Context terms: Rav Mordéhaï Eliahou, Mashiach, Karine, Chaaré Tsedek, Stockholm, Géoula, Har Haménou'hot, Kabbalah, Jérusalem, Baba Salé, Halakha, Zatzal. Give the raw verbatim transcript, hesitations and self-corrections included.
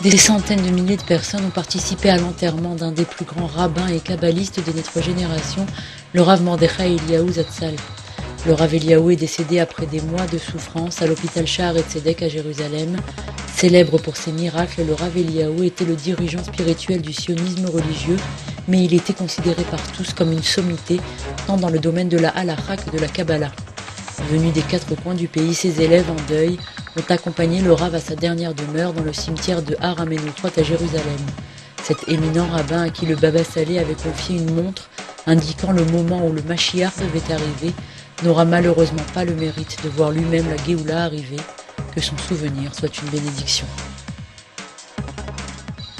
Des centaines de milliers de personnes ont participé à l'enterrement d'un des plus grands rabbins et kabbalistes de notre génération, le Rav Mordéhaï Eliahou Zatzal. Le Rav Eliahou est décédé après des mois de souffrance à l'hôpital Chaaré Tsedek à Jérusalem. Célèbre pour ses miracles, le Rav Eliahou était le dirigeant spirituel du sionisme religieux, mais il était considéré par tous comme une sommité, tant dans le domaine de la Halakha que de la Kabbalah. Venus des quatre coins du pays, ses élèves en deuil ont accompagné le Rav à sa dernière demeure dans le cimetière de Har Haménou'hot à Jérusalem. Cet éminent rabbin à qui le Baba Salé avait confié une montre indiquant le moment où le Mashiach devait arriver n'aura malheureusement pas le mérite de voir lui-même la Géoula arriver. Que son souvenir soit une bénédiction.